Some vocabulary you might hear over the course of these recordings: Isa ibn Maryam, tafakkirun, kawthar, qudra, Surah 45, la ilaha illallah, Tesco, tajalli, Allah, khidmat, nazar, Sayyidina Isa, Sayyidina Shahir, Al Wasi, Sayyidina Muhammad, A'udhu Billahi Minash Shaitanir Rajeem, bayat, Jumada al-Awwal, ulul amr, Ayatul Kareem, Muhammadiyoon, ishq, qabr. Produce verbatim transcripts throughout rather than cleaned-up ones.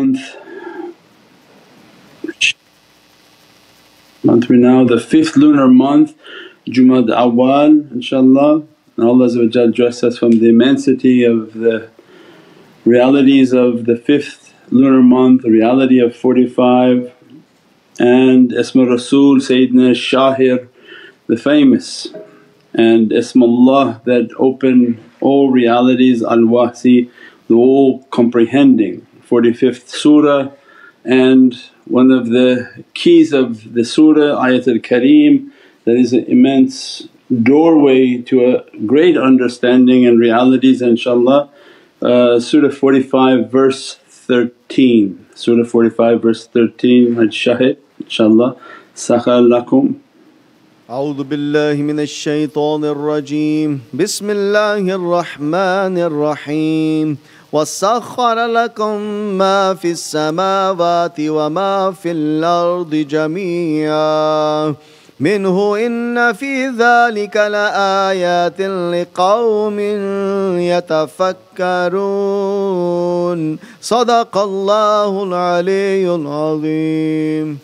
month, which month we now, the fifth lunar month, Jumada al-Awwal, inshaAllah. And Allah dressed us from the immensity of the realities of the fifth lunar month, the reality of forty-five, and Ism Rasul Sayyidina Shahir, the famous, and Ismullah that open all realities, Al Wasi, the all comprehending, forty-fifth surah. And one of the keys of the surah, Ayatul Kareem, that is an immense doorway to a great understanding and realities, inshaAllah. Uh, Surah forty-five verse thirteen, Surah forty-five verse thirteen, Shahid, inshaAllah. Sakhar lakum. A'udhu Billahi Minash Shaitanir Rajeem. Bismillahir Rahmanir Raheem. وَسَخَّرَ لَكُم مَّا فِي السَّمَاوَاتِ وَمَا فِي الْأَرْضِ جَمِيعًا مِنْهُ إِنَّ فِي ذَلِكَ لَآيَاتٍ لِقَوْمٍ يَتَفَكَّرُونَ صَدَقَ اللَّهُ الْعَلِيُّ الْعَظِيم.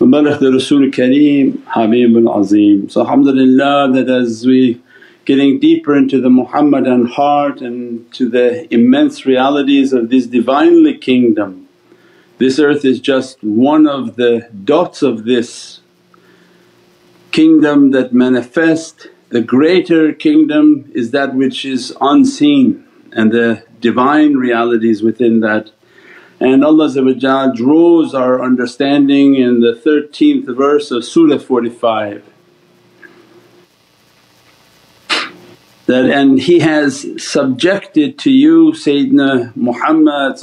Barakah the Rasul Kareem Habibul Azim. So alhamdulillah, that as we getting deeper into the Muhammadan heart and to the immense realities of this Divinely Kingdom, this earth is just one of the dots of this kingdom that manifest. The greater kingdom is that which is unseen and the divine realities within that. And Allah draws our understanding in the thirteenth verse of Surah forty-five, that, and He has subjected to you Sayyidina Muhammad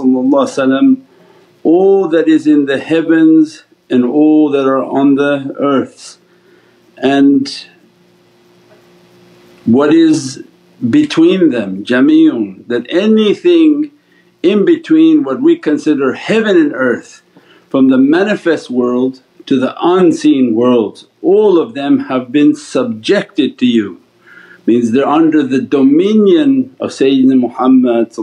all that is in the heavens and all that are on the earths, and what is between them, jamiyun, that anything in between what we consider heaven and earth, from the manifest world to the unseen world, all of them have been subjected to you. Means they're under the dominion of Sayyidina Muhammad.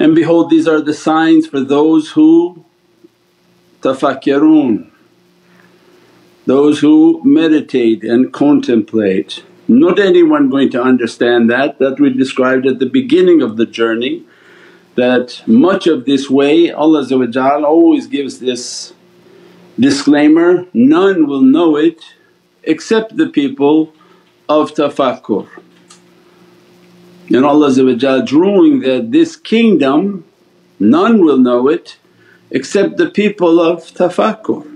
And behold, these are the signs for those who tafakkirun, those who meditate and contemplate. Not anyone going to understand that, that we described at the beginning of the journey, that much of this way Allah always gives this disclaimer, none will know it except the people of tafakkur. And Allah drawing that this kingdom, none will know it except the people of tafakkur.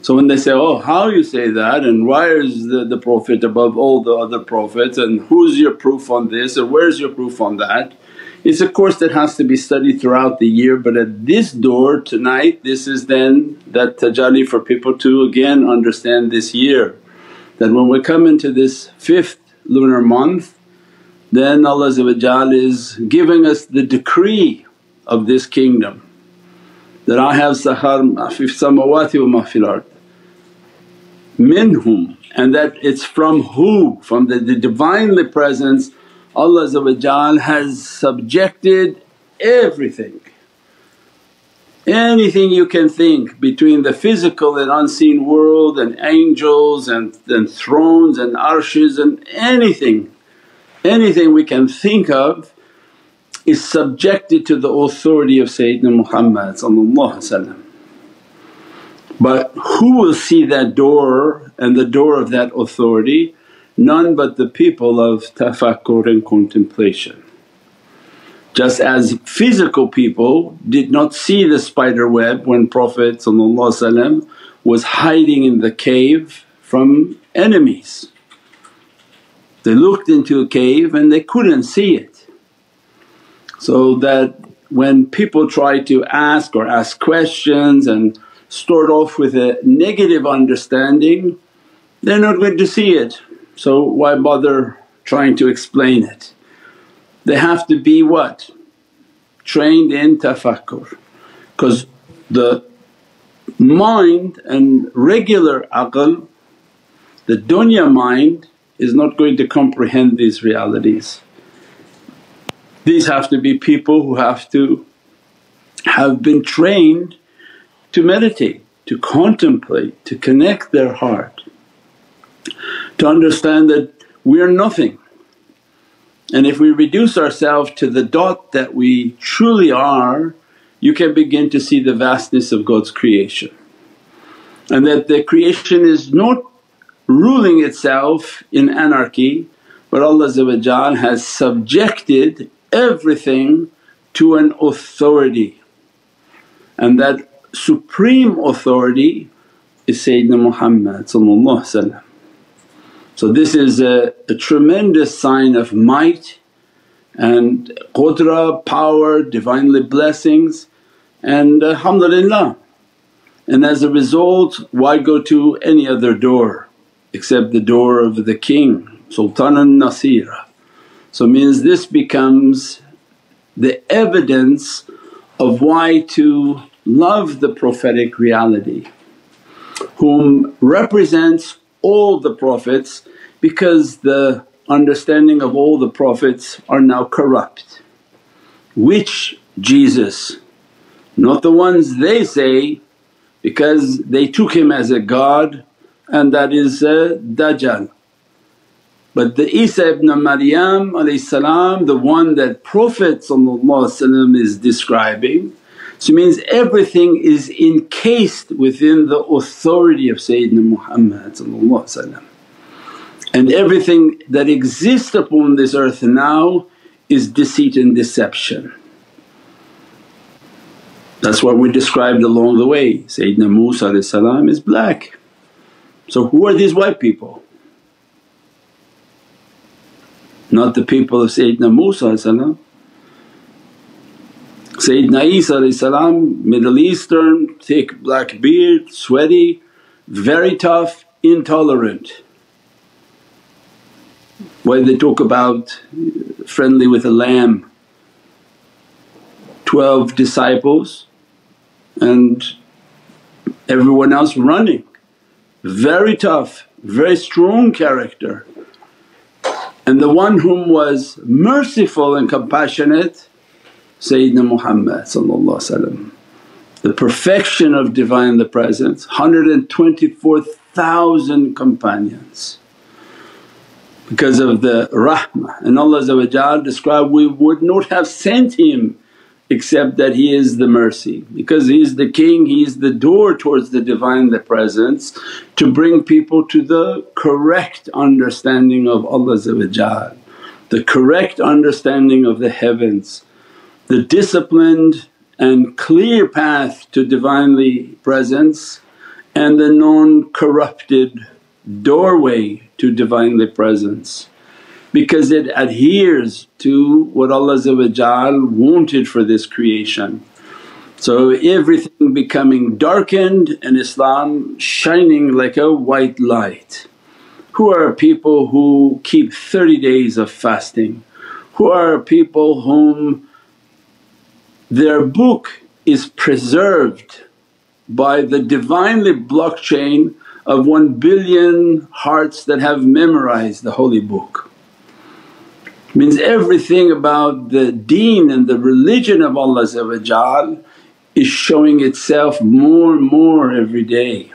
So when they say, oh, how you say that, and why is the, the Prophet above all the other Prophets, and who's your proof on this, or where's your proof on that? It's a course that has to be studied throughout the year, but at this door tonight, this is then that tajalli for people to again understand this year. That when we come into this fifth lunar month, then Allah is giving us the decree of this kingdom, that I have sahar ma fi samawati wa ma fil ard minhum, and that it's from who? From the, the Divinely Presence. Allah has subjected everything, anything you can think between the physical and unseen world, and angels and, and thrones and arshes and anything, anything we can think of is subjected to the authority of Sayyidina Muhammad. But who will see that door and the door of that authority? None but the people of tafakkur and contemplation. Just as physical people did not see the spider web when Prophet was hiding in the cave from enemies, they looked into a cave and they couldn't see it. So that when people try to ask or ask questions and start off with a negative understanding, they're not going to see it, so why bother trying to explain it? They have to be what? Trained in tafakkur, because the mind and regular aql, the dunya mind, is not going to comprehend these realities. These have to be people who have to have been trained to meditate, to contemplate, to connect their heart, to understand that we are nothing. And if we reduce ourselves to the dot that we truly are, you can begin to see the vastness of God's creation, and that the creation is not ruling itself in anarchy, but Allah has subjected everything to an authority, and that supreme authority is Sayyidina Muhammad. So this is a, a tremendous sign of might and qudra, power, Divinely blessings, and alhamdulillah. And as a result, why go to any other door except the door of the king, Sultanul Nasirah? So means this becomes the evidence of why to love the prophetic reality, whom represents all the Prophets, because the understanding of all the Prophets are now corrupt. Which Jesus? Not the ones they say, because they took him as a god, and that is a dajjal. But the Isa ibn Maryam, the one that Prophet is describing, so means everything is encased within the authority of Sayyidina Muhammad, and everything that exists upon this earth now is deceit and deception. That's what we described along the way. Sayyidina Musa is black. So who are these white people? Not the people of Sayyidina Musa. Sayyidina Isa, Middle Eastern, thick black beard, sweaty, very tough, intolerant. Why they talk about friendly with a lamb, twelve disciples and everyone else running, very tough, very strong character. And the one whom was merciful and compassionate, Sayyidina Muhammad, the perfection of Divinely Presence, one hundred twenty-four thousand companions because of the rahmah. And Allah described, we would not have sent him except that he is the mercy, because he is the king, he is the door towards the Divinely Presence to bring people to the correct understanding of Allah, the correct understanding of the heavens, the disciplined and clear path to Divinely Presence, and the non-corrupted doorway to Divinely Presence, because it adheres to what Allah wanted for this creation. So everything becoming darkened and Islam shining like a white light. Who are people who keep thirty days of fasting? Who are people whom their book is preserved by the Divinely blockchain of one billion hearts that have memorized the holy book? Means everything about the deen and the religion of Allah is showing itself more and more every day.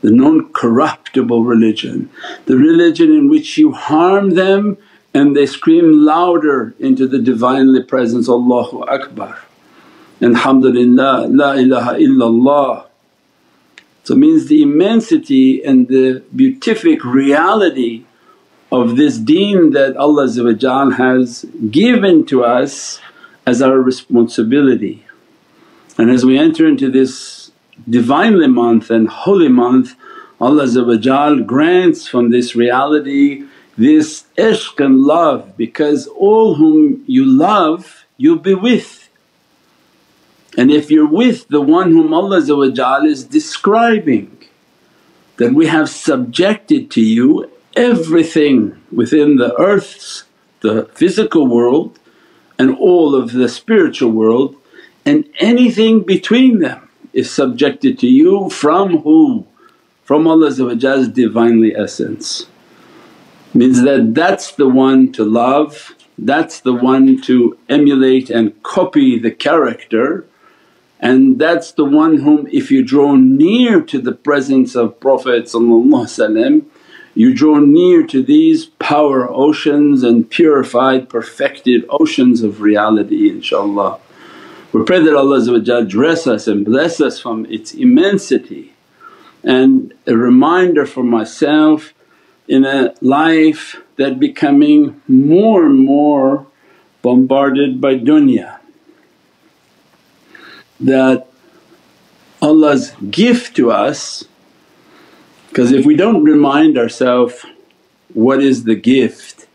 The non-corruptible religion, the religion in which you harm them and they scream louder into the Divinely Presence, Allahu Akbar. And alhamdulillah, la ilaha illallah. So means the immensity and the beatific reality of this deen that Allah has given to us as our responsibility. And as we enter into this Divinely month and holy month, Allah grants from this reality this ishq and love, because all whom you love you'll be with. And if you're with the one whom Allah is describing, that we have subjected to you everything within the earth's, the physical world, and all of the spiritual world, and anything between them is subjected to you from who? From Allah's Divinely Essence. Means that that's the one to love, that's the one to emulate and copy the character, And that's the one whom if you draw near to the presence of Prophet, you draw near to these power oceans and purified, perfected oceans of reality, inshaAllah. We pray that Allah dress us and bless us from its immensity. And a reminder for myself in a life that becoming more and more bombarded by dunya, that Allah's gift to us, because if we don't remind ourselves what is the gift,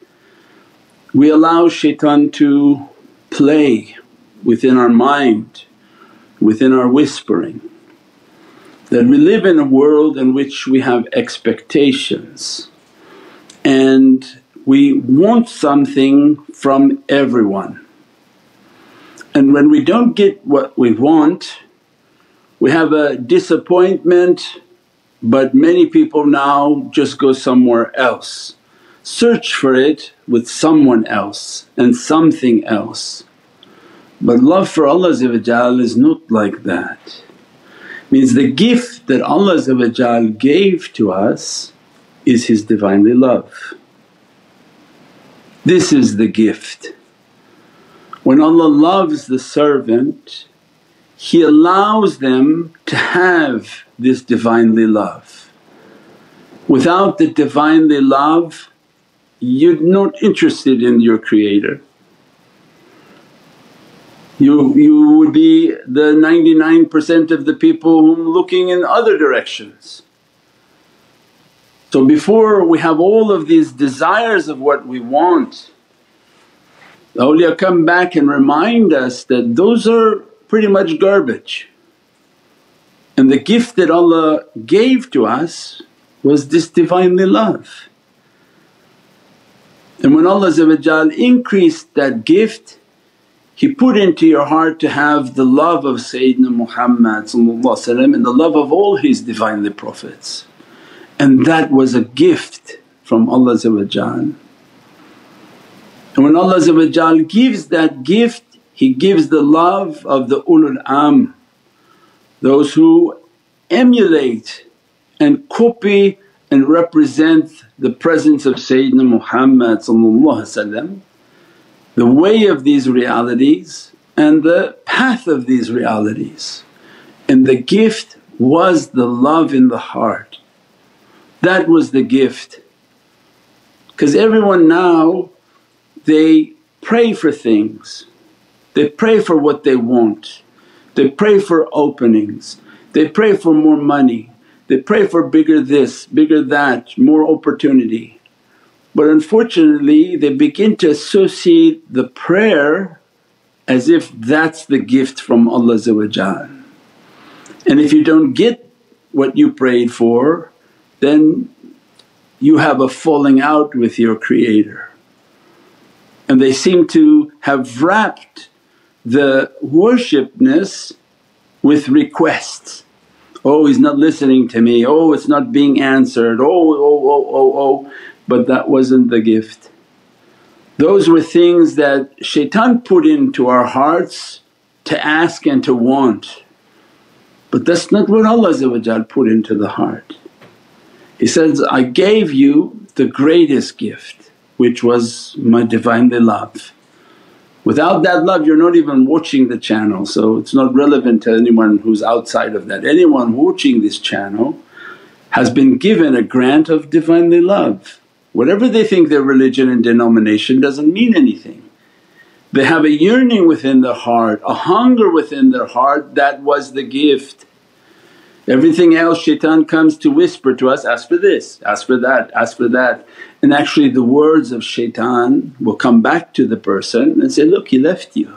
we allow shaitan to play within our mind, within our whispering, that we live in a world in which we have expectations and we want something from everyone. And when we don't get what we want, we have a disappointment, but many people now just go somewhere else, search for it with someone else and something else. But love for Allah is not like that. Means the gift that Allah gave to us is His Divinely love. This is the gift. When Allah loves the servant, He allows them to have this Divinely love. Without the Divinely love, you're not interested in your Creator. You, you would be the ninety-nine percent of the people whom looking in other directions. So before we have all of these desires of what we want, the awliya come back and remind us that those are pretty much garbage. And the gift that Allah gave to us was this Divinely love. And when Allah increased that gift, He put into your heart to have the love of Sayyidina Muhammad and the love of all His Divinely Prophets. And that was a gift from Allah. And when Allah gives that gift, He gives the love of the ulul amr, those who emulate and copy and represent the presence of Sayyidina Muhammad, the way of these realities and the path of these realities. And the gift was the love in the heart. That was the gift, because everyone now they pray for things, they pray for what they want, they pray for openings, they pray for more money, they pray for bigger this, bigger that, more opportunity. But unfortunately they begin to associate the prayer as if that's the gift from Allah. And if you don't get what you prayed for, then you have a falling out with your Creator. And they seem to have wrapped the worshipness with requests. Oh, He's not listening to me, oh, it's not being answered, oh, oh, oh, oh, oh. But that wasn't the gift. Those were things that shaitan put into our hearts to ask and to want. But that's not what Allah put into the heart. He says, I gave you the greatest gift, which was my Divinely love. Without that love you're not even watching the channel, so it's not relevant to anyone who's outside of that. Anyone watching this channel has been given a grant of Divinely love. Whatever they think their religion and denomination doesn't mean anything. They have a yearning within their heart, a hunger within their heart, that was the gift. Everything else shaitan comes to whisper to us, ask for this, ask for that, ask for that. And actually the words of shaitan will come back to the person and say, look, he left you,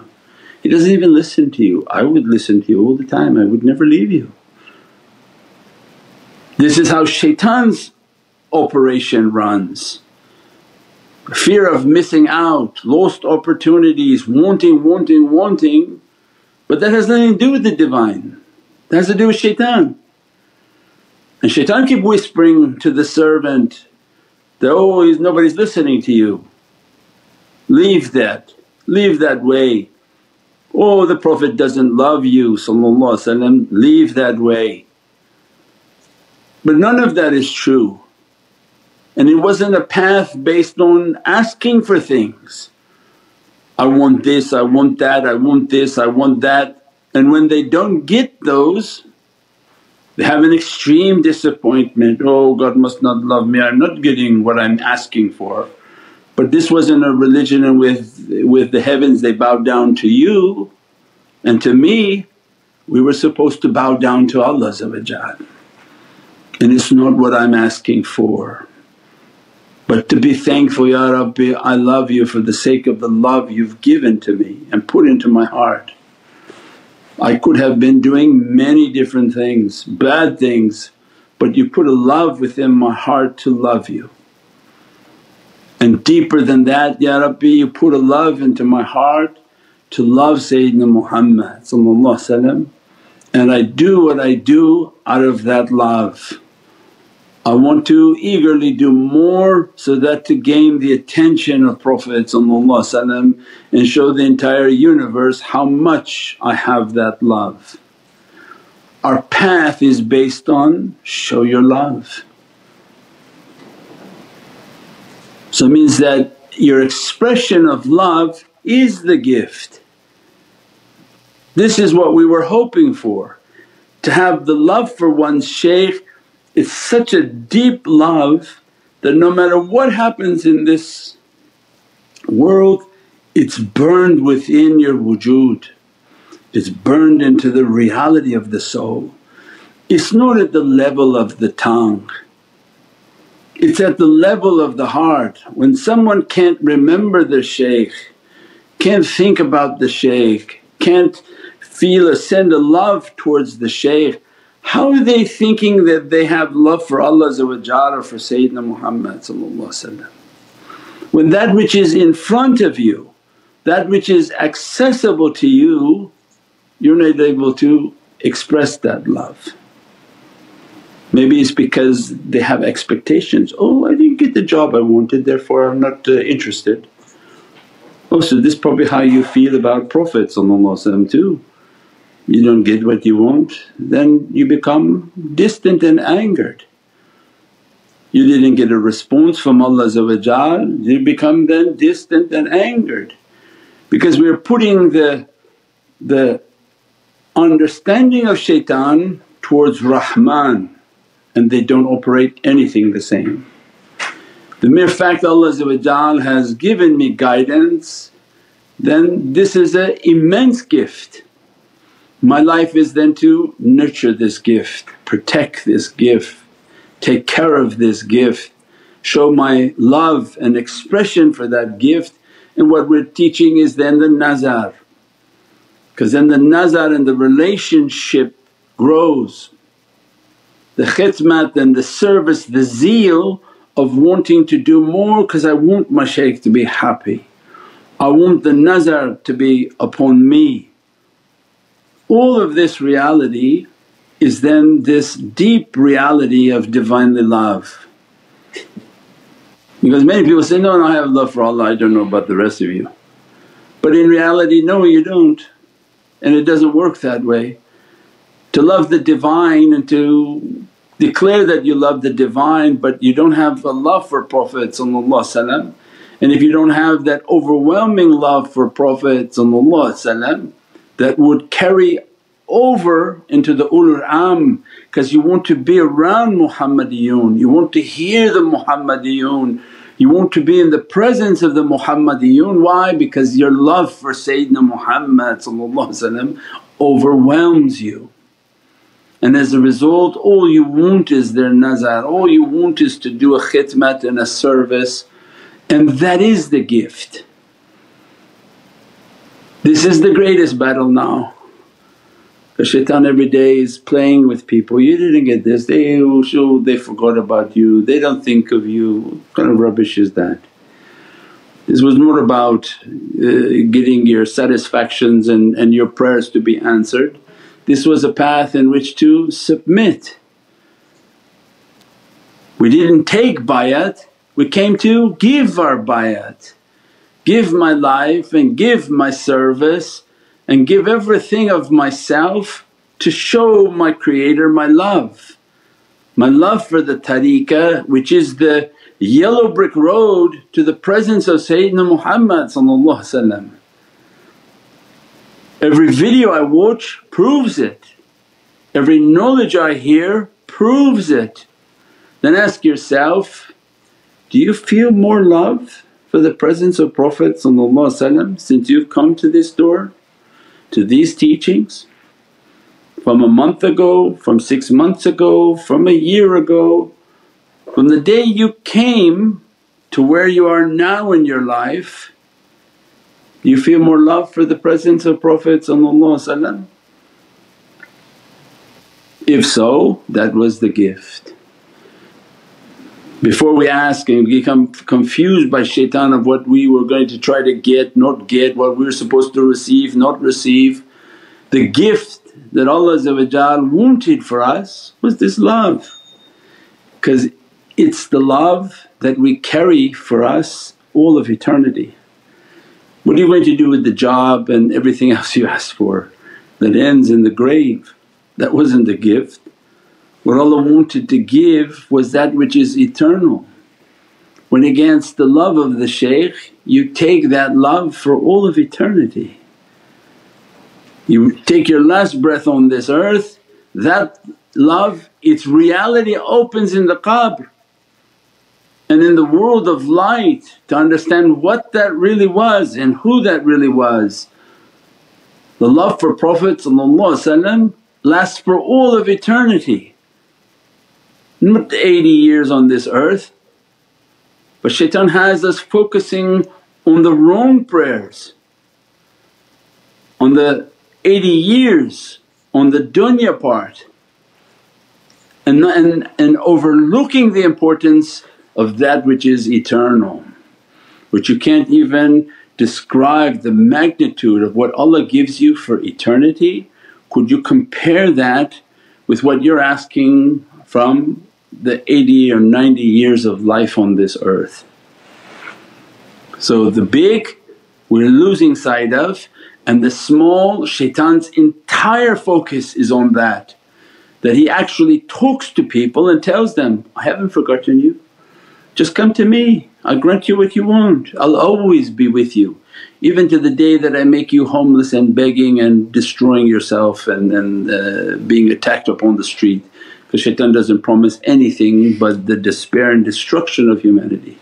he doesn't even listen to you, I would listen to you all the time, I would never leave you. This is how shaitan's operation runs. Fear of missing out, lost opportunities, wanting, wanting, wanting, but that has nothing to do with the Divine. That has to do with shaitan. And shaitan keep whispering to the servant that, oh, nobody's listening to you, leave that, leave that way, oh the Prophet doesn't love you ﷺ, leave that way. But none of that is true, and it wasn't a path based on asking for things. I want this, I want that, I want this, I want that, and when they don't get those they have an extreme disappointment, oh God must not love me, I'm not getting what I'm asking for. But this wasn't a religion, and with, with the heavens they bow down to you and to me. We were supposed to bow down to Allah, and it's not what I'm asking for. But to be thankful, Ya Rabbi, I love you for the sake of the love you've given to me and put into my heart. I could have been doing many different things, bad things, but you put a love within my heart to love you. And deeper than that, Ya Rabbi, you put a love into my heart to love Sayyidina Muhammad, and I do what I do out of that love. I want to eagerly do more so that to gain the attention of Prophet and show the entire universe how much I have that love. Our path is based on show your love. So it means that your expression of love is the gift. This is what we were hoping for, to have the love for one's shaykh. It's such a deep love that no matter what happens in this world, it's burned within your wujood, it's burned into the reality of the soul. It's not at the level of the tongue, it's at the level of the heart. When someone can't remember the shaykh, can't think about the shaykh, can't feel or send a love towards the shaykh, how are they thinking that they have love for Allah or for Sayyidina Muhammad? When that which is in front of you, that which is accessible to you, you're not able to express that love. Maybe it's because they have expectations, oh I didn't get the job I wanted therefore I'm not uh, interested. Oh, so this is probably how you feel about Prophet too. You don't get what you want, then you become distant and angered. You didn't get a response from Allah, you become then distant and angered, because we are putting the, the understanding of shaitan towards Rahman, and they don't operate anything the same. The mere fact Allah has given me guidance, then this is an immense gift. My life is then to nurture this gift, protect this gift, take care of this gift, show my love and expression for that gift. And what we're teaching is then the nazar, because then the nazar and the relationship grows. The khidmat and the service, the zeal of wanting to do more, because I want my shaykh to be happy, I want the nazar to be upon me. All of this reality is then this deep reality of Divinely love, because many people say, no, no, I have love for Allah, I don't know about the rest of you. But in reality, no, you don't, and it doesn't work that way. To love the Divine and to declare that you love the Divine, but you don't have a love for Prophet, and if you don't have that overwhelming love for Prophet that would carry over into the ulul amr, because you want to be around Muhammadiyoon, you want to hear the Muhammadiyoon, you want to be in the presence of the Muhammadiyoon. Why? Because your love for Sayyidina Muhammad overwhelms you, and as a result all you want is their nazar, all you want is to do a khidmat and a service, and that is the gift. This is the greatest battle now, because shaitan every day is playing with people, you didn't get this, they, oh, they forgot about you, they don't think of you, what kind of rubbish is that? This was more about uh, getting your satisfactions and, and your prayers to be answered. This was a path in which to submit. We didn't take bayat, we came to give our bayat. Give my life and give my service and give everything of myself to show my Creator my love. My love for the tariqah, which is the yellow brick road to the presence of Sayyidina Muhammad. Every video I watch proves it, every knowledge I hear proves it. Then ask yourself, do you feel more love for the presence of Prophet since you've come to this door, to these teachings? From a month ago, from six months ago, from a year ago, from the day you came to where you are now in your life, you feel more love for the presence of Prophet? If so, that was the gift. Before we ask and become confused by shaitan of what we were going to try to get, not get, what we were supposed to receive, not receive, the gift that Allah wanted for us was this love, because it's the love that we carry for us all of eternity. What are you going to do with the job and everything else you ask for that ends in the grave? That wasn't the gift. What Allah wanted to give was that which is eternal. When against the love of the shaykh, you take that love for all of eternity. You take your last breath on this earth, that love, its reality opens in the qabr and in the world of light to understand what that really was and who that really was. The love for Prophet lasts for all of eternity, not eighty years on this earth. But shaitan has us focusing on the wrong prayers, on the eighty years, on the dunya part, and, and, and overlooking the importance of that which is eternal, which you can't even describe the magnitude of what Allah gives you for eternity. Could you compare that with what you're asking from the eighty or ninety years of life on this earth? So the big we're losing sight of, and the small, shaitan's entire focus is on that, that he actually talks to people and tells them, I haven't forgotten you, just come to me, I'll grant you what you want, I'll always be with you, even to the day that I make you homeless and begging and destroying yourself and, and uh, being attacked upon the street, because shaitan doesn't promise anything but the despair and destruction of humanity.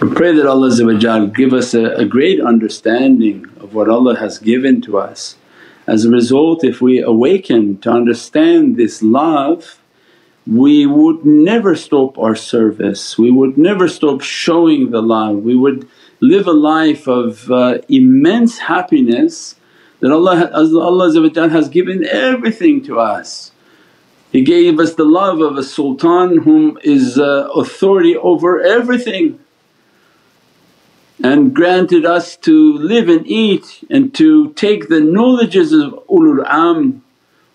We pray that Allah give us a, a great understanding of what Allah has given to us. As a result, if we awaken to understand this love, we would never stop our service, we would never stop showing the love, we would live a life of uh, immense happiness that Allah, Allah has given everything to us. He gave us the love of a sultan whom is uh, authority over everything, and granted us to live and eat and to take the knowledges of ulul amr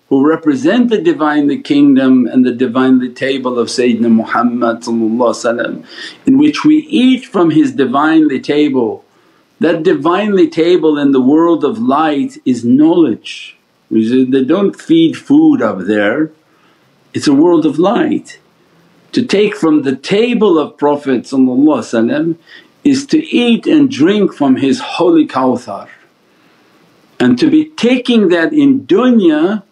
who represent the Divinely Kingdom and the Divinely Table of Sayyidina Muhammad, in which we eat from his Divinely Table. That Divinely Table in the world of light is knowledge. They don't feed food up there, it's a world of light. To take from the table of Prophet is to eat and drink from his holy kawthar, and to be taking that in dunya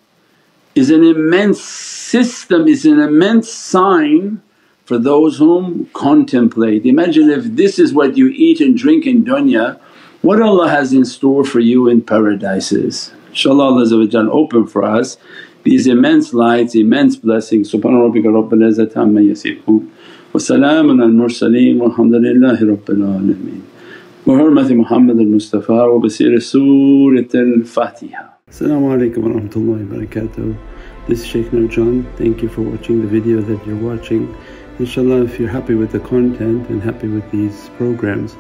is an immense system, is an immense sign for those whom contemplate. Imagine if this is what you eat and drink in dunya, what Allah has in store for you in paradises. InshaAllah Allah open for us these immense lights, immense blessings. Subhana rabbika rabbil izzati amma yasifun. وسلام على المرسلين والحمد لله رب العالمين بحرمة محمد المصطفى وبسير سورة الفاتحة. As-salamu alaykum wa rahmatullahi wa barakatuh. This is Shaykh John. Thank you for watching the video that you're watching. Inshallah, if you're happy with the content and happy with these programs,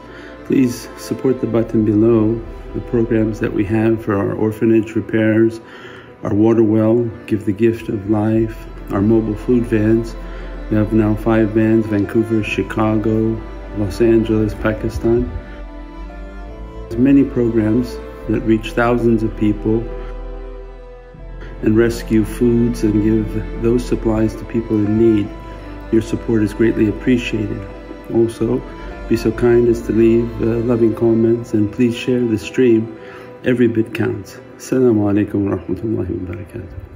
please support the button below the programs that we have for our orphanage repairs, our water well, give the gift of life, our mobile food vans. We have now five vans, Vancouver, Chicago, Los Angeles, Pakistan. Many programs that reach thousands of people and rescue foods and give those supplies to people in need. Your support is greatly appreciated. Also, be so kind as to leave uh, loving comments and please share the stream. Every bit counts. Assalamu alaikum wa rahmatullahi wa barakatuh.